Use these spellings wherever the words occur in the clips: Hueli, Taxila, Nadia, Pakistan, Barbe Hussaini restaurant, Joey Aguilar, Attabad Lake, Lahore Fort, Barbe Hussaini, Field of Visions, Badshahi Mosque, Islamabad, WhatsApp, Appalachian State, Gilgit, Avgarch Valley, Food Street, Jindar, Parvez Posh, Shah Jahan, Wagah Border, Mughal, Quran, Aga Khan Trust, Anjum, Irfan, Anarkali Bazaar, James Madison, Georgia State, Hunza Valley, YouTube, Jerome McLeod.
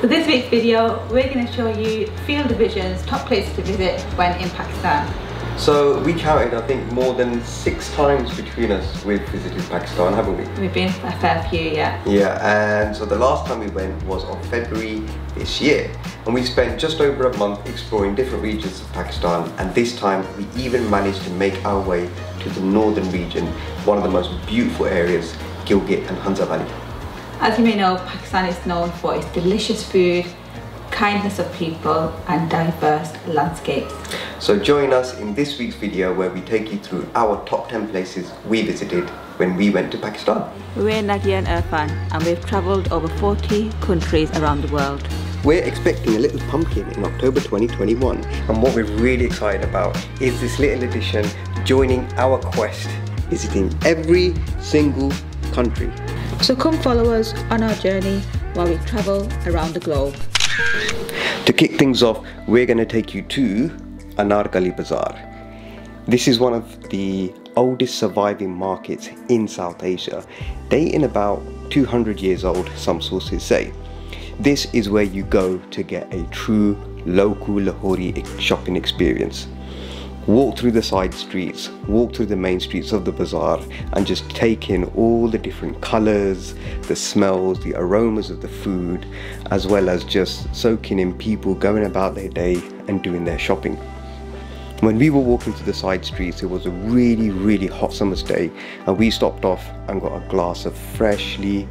For this week's video, we're going to show you Field of Visions, top places to visit when in Pakistan. So we counted, I think, more than 6 times between us we've visited Pakistan, haven't we? We've been a fair few, yeah. Yeah, and so the last time we went was on February this year. And we spent just over a month exploring different regions of Pakistan, and this time we even managed to make our way to the northern region, one of the most beautiful areas, Gilgit and Hunza Valley. As you may know, Pakistan is known for its delicious food, kindness of people and diverse landscapes. So join us in this week's video where we take you through our top 10 places we visited when we went to Pakistan. We're Nadia and Irfan, and we've travelled over 40 countries around the world. We're expecting a little pumpkin in October 2021, and what we're really excited about is this little edition joining our quest, visiting every single country. So come follow us on our journey while we travel around the globe. To kick things off, we're going to take you to Anarkali Bazaar. This is one of the oldest surviving markets in South Asia, dating about 200 years old, some sources say. This is where you go to get a true local Lahori shopping experience. Walk through the side streets, walk through the main streets of the bazaar, and just take in all the different colours, the smells, the aromas of the food, as well as just soaking in people going about their day and doing their shopping. When we were walking through the side streets, it was a really, really hot summer's day, and we stopped off and got a glass of freshly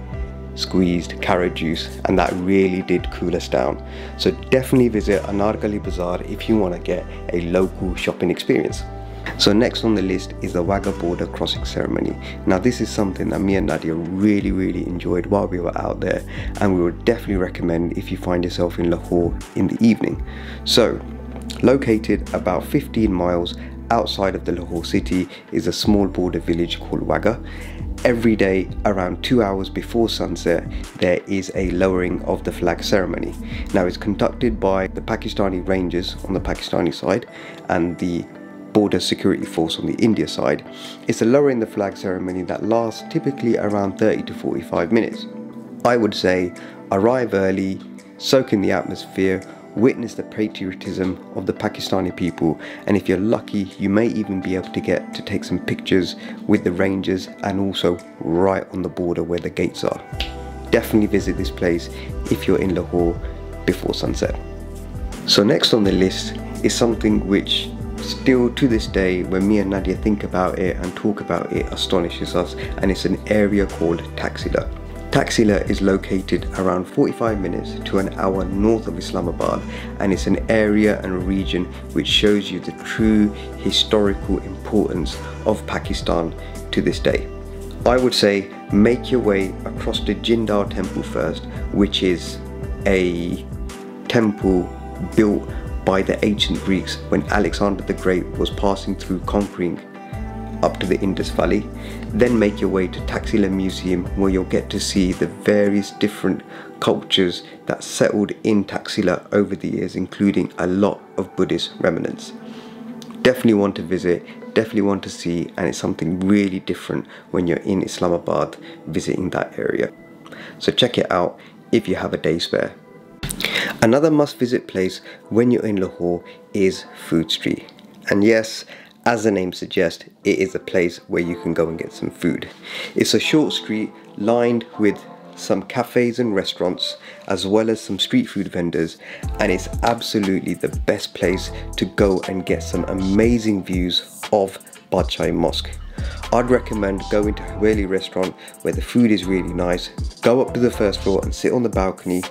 squeezed carrot juice, and that really did cool us down. So definitely visit Anarkali Bazaar if you want to get a local shopping experience. So next on the list is the Wagah Border crossing ceremony. Now this is something that me and Nadia really enjoyed while we were out there, and we would definitely recommend if you find yourself in Lahore in the evening. So located about 15 miles outside of the Lahore city is a small border village called Wagah. Every day around 2 hours before sunset there is a lowering of the flag ceremony. Now it's conducted by the Pakistani Rangers on the Pakistani side and the Border Security Force on the India side. It's a lowering the flag ceremony that lasts typically around 30 to 45 minutes. I would say arrive early, soak in the atmosphere, witness the patriotism of the Pakistani people, and if you're lucky you may even be able to get to take some pictures with the rangers and also right on the border where the gates are. Definitely visit this place if you're in Lahore before sunset. So next on the list is something which still to this day when me and Nadia think about it and talk about it astonishes us, and it's an area called Taxila. Taxila is located around 45 minutes to an hour north of Islamabad, and it's an area and region which shows you the true historical importance of Pakistan to this day. I would say make your way across the Jindar temple first, which is a temple built by the ancient Greeks when Alexander the Great was passing through conquering up to the Indus Valley. Then make your way to Taxila Museum, where you'll get to see the various different cultures that settled in Taxila over the years, including a lot of Buddhist remnants. Definitely want to visit, definitely want to see, and it's something really different when you're in Islamabad visiting that area. So check it out if you have a day spare. Another must-visit place when you're in Lahore is Food Street. And yes, as the name suggests, it is a place where you can go and get some food. It's a short street lined with some cafes and restaurants, as well as some street food vendors, and it's absolutely the best place to go and get some amazing views of Badshahi Mosque. I'd recommend going to Hueli restaurant where the food is really nice. Go up to the first floor and sit on the balcony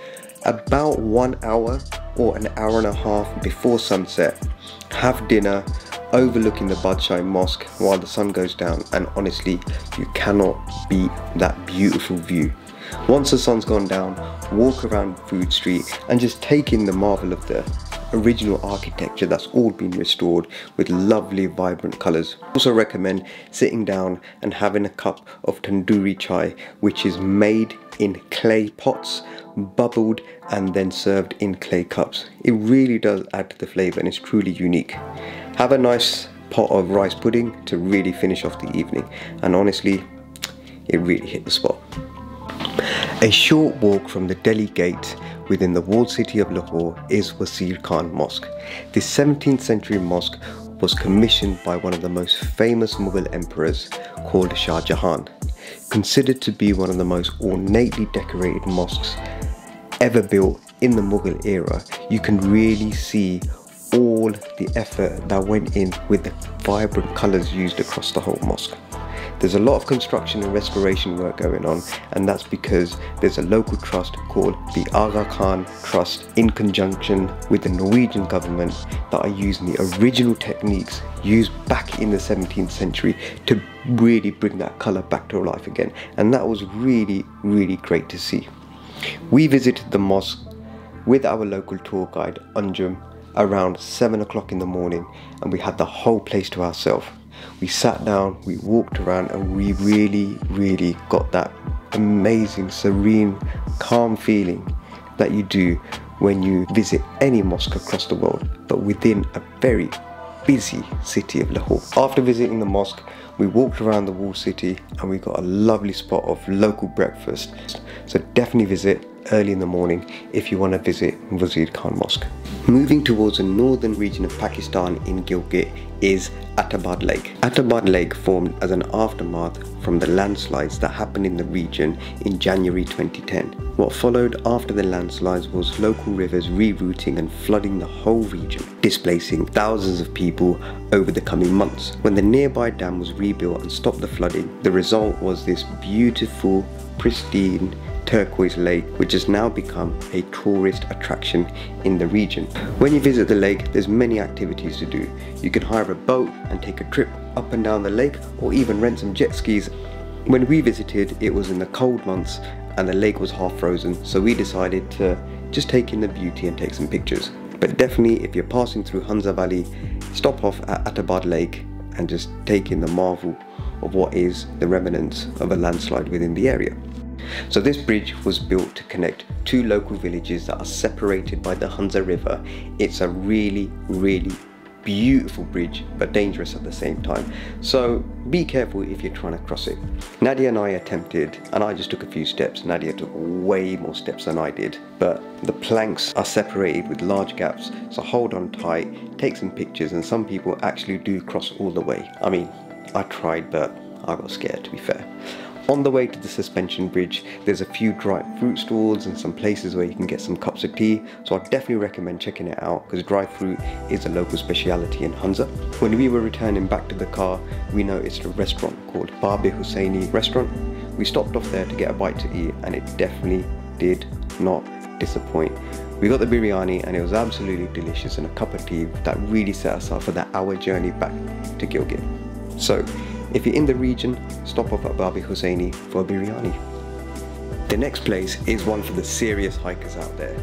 about 1 hour or an hour and a half before sunset. Have dinner overlooking the Badshahi Mosque while the sun goes down, and honestly you cannot beat that beautiful view. Once the sun's gone down, walk around Food Street and just take in the marvel of the original architecture that's all been restored with lovely vibrant colours. Also recommend sitting down and having a cup of tandoori chai, which is made in clay pots, bubbled and then served in clay cups. It really does add to the flavour and it's truly unique. Have a nice pot of rice pudding to really finish off the evening, and honestly it really hit the spot. A short walk from the Delhi gate within the walled city of Lahore is Wazir Khan Mosque. This 17th century mosque was commissioned by one of the most famous Mughal emperors called Shah Jahan. Considered to be one of the most ornately decorated mosques ever built in the Mughal era, you can really see all the effort that went in with the vibrant colours used across the whole mosque. There's a lot of construction and restoration work going on, and that's because there's a local trust called the Aga Khan Trust in conjunction with the Norwegian government that are using the original techniques used back in the 17th century to really bring that colour back to life again, and that was really great to see. We visited the mosque with our local tour guide Anjum around 7 o'clock in the morning, and we had the whole place to ourselves. We sat down, we walked around, and we really got that amazing, serene, calm feeling that you do when you visit any mosque across the world, but within a very busy city of Lahore. After visiting the mosque, we walked around the walled city and we got a lovely spot of local breakfast. So definitely visit early in the morning if you want to visit Wazir Khan Mosque. Moving towards the northern region of Pakistan in Gilgit is Attabad Lake. Attabad Lake formed as an aftermath from the landslides that happened in the region in January 2010. What followed after the landslides was local rivers rerouting and flooding the whole region, displacing thousands of people over the coming months. When the nearby dam was rebuilt and stopped the flooding, the result was this beautiful, pristine, turquoise lake, which has now become a tourist attraction in the region. When you visit the lake, there's many activities to do. You can hire a boat and take a trip up and down the lake, or even rent some jet skis. When we visited, it was in the cold months and the lake was half frozen, so we decided to just take in the beauty and take some pictures. But definitely, if you're passing through Hunza Valley, stop off at Attabad Lake and just take in the marvel of what is the remnants of a landslide within the area. So this bridge was built to connect two local villages that are separated by the Hunza River. It's a really beautiful bridge, but dangerous at the same time. So be careful if you're trying to cross it. Nadia and I attempted, and I just took a few steps. Nadia took way more steps than I did, but the planks are separated with large gaps. So hold on tight, take some pictures, and some people actually do cross all the way. I mean, I tried, but I got scared, to be fair. On the way to the suspension bridge, there's a few dry fruit stalls and some places where you can get some cups of tea, so I definitely recommend checking it out because dry fruit is a local speciality in Hunza. When we were returning back to the car, we noticed a restaurant called Barbe Hussaini restaurant. We stopped off there to get a bite to eat, and it definitely did not disappoint. We got the biryani and it was absolutely delicious, and a cup of tea that really set us up for that hour journey back to Gilgit. So if you're in the region, stop off at Barbe Hussaini for a biryani. The next place is one for the serious hikers out there,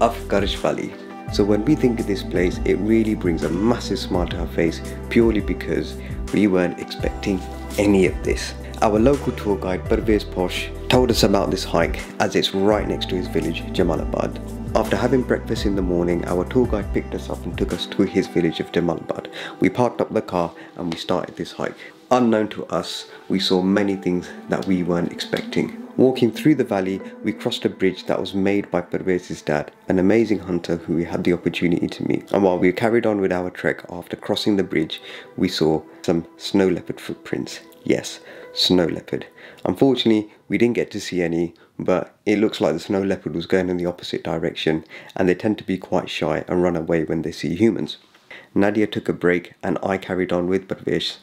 Avgarch Valley. So when we think of this place, it really brings a massive smile to our face purely because we weren't expecting any of this. Our local tour guide Parvez Posh told us about this hike as it's right next to his village, Jamalabad. After having breakfast in the morning, our tour guide picked us up and took us to his village of Jamalabad. We parked up the car and we started this hike. Unknown to us, we saw many things that we weren't expecting. Walking through the valley, we crossed a bridge that was made by Parvez's dad, an amazing hunter who we had the opportunity to meet. And while we carried on with our trek, after crossing the bridge, we saw some snow leopard footprints. Yes, snow leopard. Unfortunately, we didn't get to see any, but it looks like the snow leopard was going in the opposite direction, and they tend to be quite shy and run away when they see humans. Nadia took a break and I carried on with Parvez.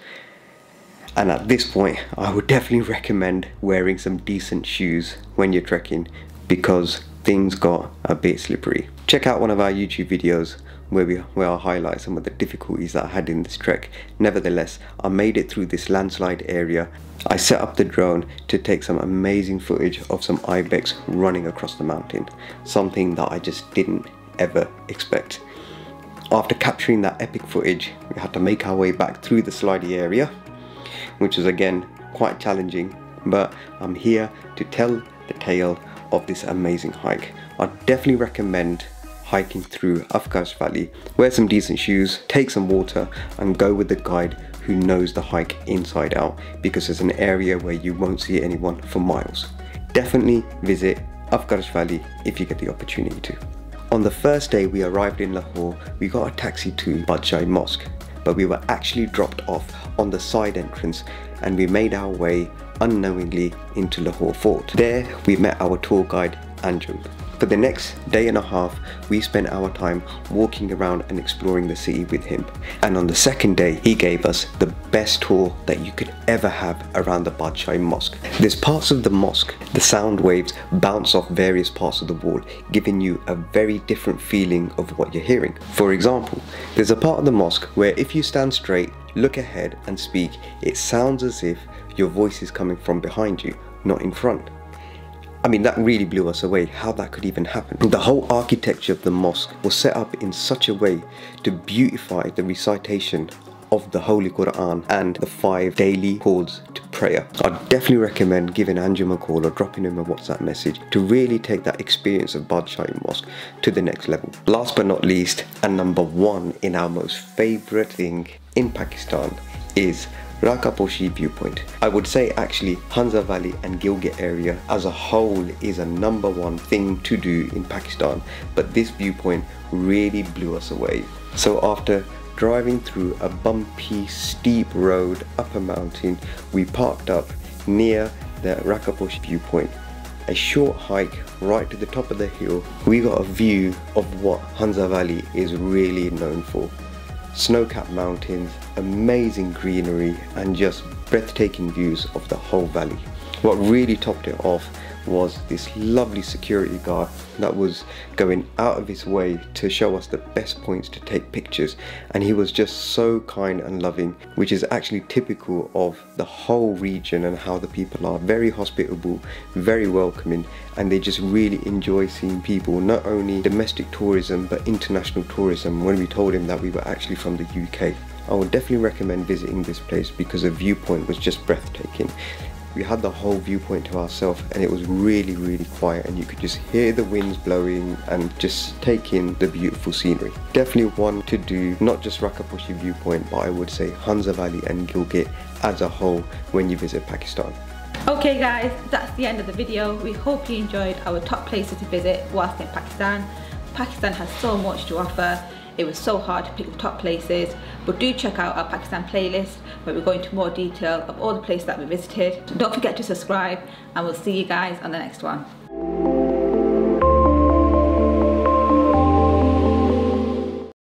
And at this point, I would definitely recommend wearing some decent shoes when you're trekking because things got a bit slippery. Check out one of our YouTube videos where I highlight some of the difficulties that I had in this trek. Nevertheless, I made it through this landslide area. I set up the drone to take some amazing footage of some ibex running across the mountain, something that I just didn't ever expect. After capturing that epic footage, we had to make our way back through the slidey area, which is again quite challenging, but I'm here to tell the tale of this amazing hike. I definitely recommend hiking through Avgarch Valley. Wear some decent shoes, take some water, and go with the guide who knows the hike inside out because it's an area where you won't see anyone for miles. Definitely visit Avgarch Valley if you get the opportunity to. On the first day we arrived in Lahore, we got a taxi to Badshahi Mosque, but we were actually dropped off on the side entrance and we made our way unknowingly into Lahore Fort. There we met our tour guide Anjum. For the next day and a half, we spent our time walking around and exploring the city with him. And on the second day, he gave us the best tour that you could ever have around the Badshahi Mosque. There's parts of the mosque, the sound waves bounce off various parts of the wall, giving you a very different feeling of what you're hearing. For example, there's a part of the mosque where if you stand straight, look ahead and speak, it sounds as if your voice is coming from behind you, not in front. I mean, that really blew us away, how that could even happen. The whole architecture of the mosque was set up in such a way to beautify the recitation of the Holy Quran and the 5 daily calls to prayer. I'd definitely recommend giving Anjum a call or dropping him a WhatsApp message to really take that experience of Badshahi Mosque to the next level. Last but not least, and number one in our most favorite thing in Pakistan is Rakaposhi Viewpoint. I would say actually Hunza Valley and Gilgit area as a whole is a number one thing to do in Pakistan, but this viewpoint really blew us away. So after driving through a bumpy, steep road up a mountain, we parked up near the Rakaposhi Viewpoint. A short hike right to the top of the hill, we got a view of what Hunza Valley is really known for. Snow-capped mountains, amazing greenery and just breathtaking views of the whole valley. What really topped it off was this lovely security guard that was going out of his way to show us the best points to take pictures, and he was just so kind and loving, which is actually typical of the whole region and how the people are. Very hospitable, very welcoming, and they just really enjoy seeing people, not only domestic tourism but international tourism. When we told him that we were actually from the UK, I would definitely recommend visiting this place because the viewpoint was just breathtaking. We had the whole viewpoint to ourselves and it was really, really quiet, and you could just hear the winds blowing and just take in the beautiful scenery. Definitely one to do, not just Rakaposhi Viewpoint, but I would say Hunza Valley and Gilgit as a whole when you visit Pakistan. Okay guys, that's the end of the video. We hope you enjoyed our top places to visit whilst in Pakistan. Pakistan has so much to offer. It was so hard to pick the top places, but do check out our Pakistan playlist where we go into more detail of all the places that we visited. Don't forget to subscribe and we'll see you guys on the next one.